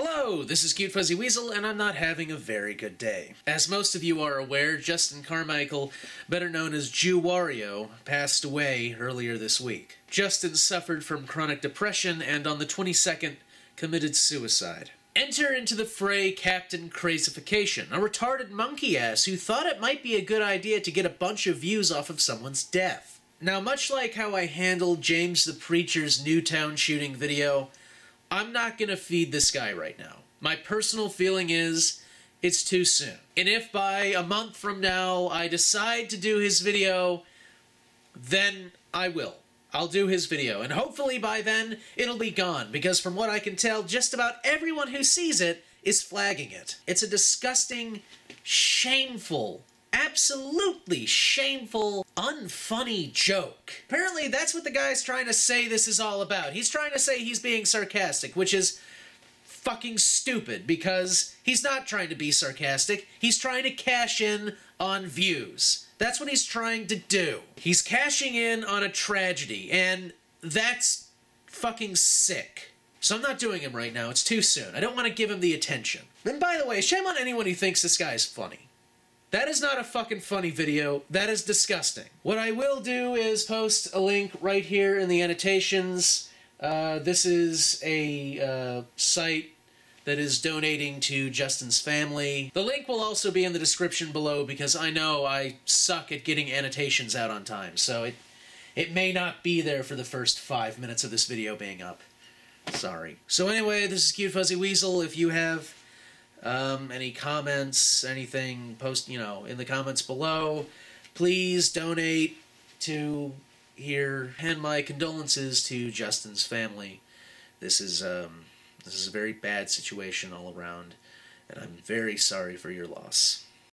Hello, this is Cute Fuzzy Weasel, and I'm not having a very good day. As most of you are aware, Justin Carmichael, better known as JewWario, passed away earlier this week. Justin suffered from chronic depression and on the 22nd committed suicide. Enter into the fray Captain Crazification, a retarded monkey ass who thought it might be a good idea to get a bunch of views off of someone's death. Now, much like how I handled James the Preacher's Newtown shooting video, I'm not gonna feed this guy right now. My personal feeling is, it's too soon. And if by a month from now I decide to do his video, then I will. I'll do his video, and hopefully by then it'll be gone, because from what I can tell, just about everyone who sees it is flagging it. It's a disgusting, shameful, absolutely shameful, unfunny joke. Apparently that's what the guy's trying to say this is all about. He's trying to say he's being sarcastic, which is fucking stupid, because he's not trying to be sarcastic. He's trying to cash in on views. That's what he's trying to do. He's cashing in on a tragedy, and that's fucking sick. So I'm not doing him right now. It's too soon. I don't want to give him the attention. And by the way, shame on anyone who thinks this guy is funny. That is not a fucking funny video. That is disgusting. What I will do is post a link right here in the annotations. This is a site that is donating to Justin's family. The link will also be in the description below, because I know I suck at getting annotations out on time, so it may not be there for the first 5 minutes of this video being up. Sorry. So anyway, this is Cute Fuzzy Weasel. If you have any comments, anything, post, in the comments below. Please donate to here, and my condolences to Justin's family. This is a very bad situation all around, and I'm very sorry for your loss.